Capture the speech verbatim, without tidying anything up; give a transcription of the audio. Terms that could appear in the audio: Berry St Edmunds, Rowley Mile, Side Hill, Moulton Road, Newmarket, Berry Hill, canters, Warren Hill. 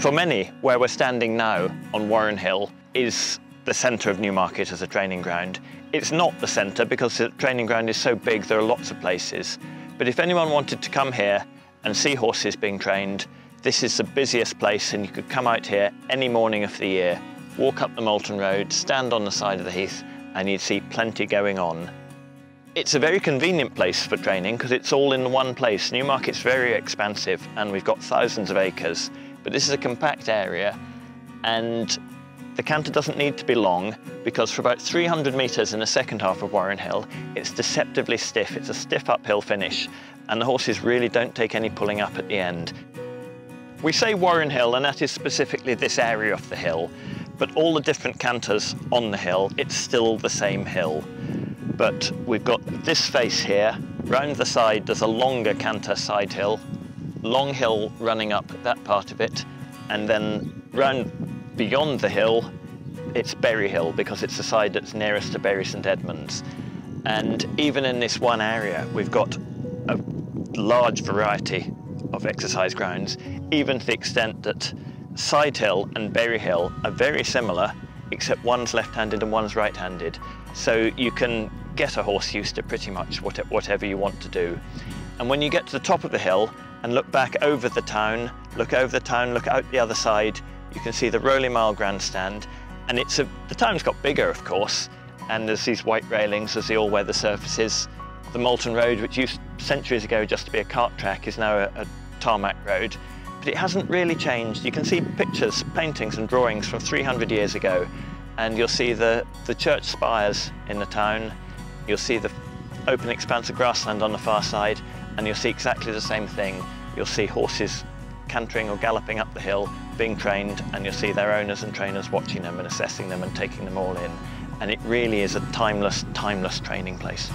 For many, where we're standing now on Warren Hill is the centre of Newmarket as a training ground. It's not the centre because the training ground is so big there are lots of places. But if anyone wanted to come here and see horses being trained, this is the busiest place, and you could come out here any morning of the year, walk up the Moulton Road, stand on the side of the heath, and you'd see plenty going on. It's a very convenient place for training because it's all in one place. Newmarket's very expansive and we've got thousands of acres, but this is a compact area and the canter doesn't need to be long because for about three hundred metres in the second half of Warren Hill, it's deceptively stiff. It's a stiff uphill finish and the horses really don't take any pulling up at the end. We say Warren Hill, and that is specifically this area of the hill, but all the different canters on the hill, it's still the same hill. But we've got this face here, round the side there's a longer canter, Side Hill, long hill running up that part of it, and then round beyond the hill, it's Berry Hill, because it's the side that's nearest to Berry St Edmunds. And even in this one area, we've got a large variety of exercise grounds, even to the extent that Side Hill and Berry Hill are very similar, except one's left-handed and one's right-handed. So you can get a horse used to pretty much whatever you want to do. And when you get to the top of the hill and look back over the town, look over the town, look out the other side, you can see the Rowley Mile grandstand. And it's a, the town's got bigger, of course, and there's these white railings, there's the all-weather surfaces. The Moulton Road, which used centuries ago just to be a cart track, is now a, a tarmac road. But it hasn't really changed. You can see pictures, paintings and drawings from three hundred years ago, and you'll see the, the church spires in the town, you'll see the open expanse of grassland on the far side, and you'll see exactly the same thing. You'll see horses cantering or galloping up the hill, being trained, and you'll see their owners and trainers watching them and assessing them and taking them all in. And it really is a timeless, timeless training place.